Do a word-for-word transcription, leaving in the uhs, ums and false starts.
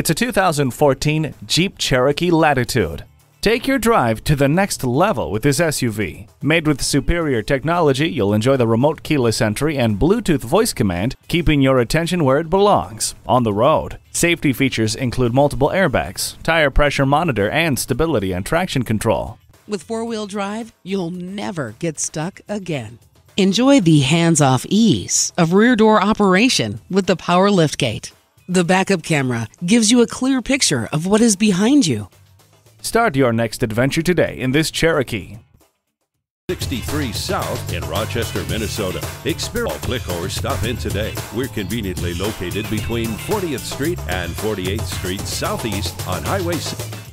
It's a two thousand fourteen Jeep Cherokee Latitude. Take your drive to the next level with this S U V. Made with superior technology, you'll enjoy the remote keyless entry and Bluetooth voice command, keeping your attention where it belongs, on the road. Safety features include multiple airbags, tire pressure monitor, and stability and traction control. With four-wheel drive, you'll never get stuck again. Enjoy the hands-off ease of rear door operation with the power liftgate. The backup camera gives you a clear picture of what is behind you. Start your next adventure today in this Cherokee. sixty-three South in Rochester, Minnesota. Experience. Click or stop in today. We're conveniently located between fortieth Street and forty-eighth Street Southeast on Highway six.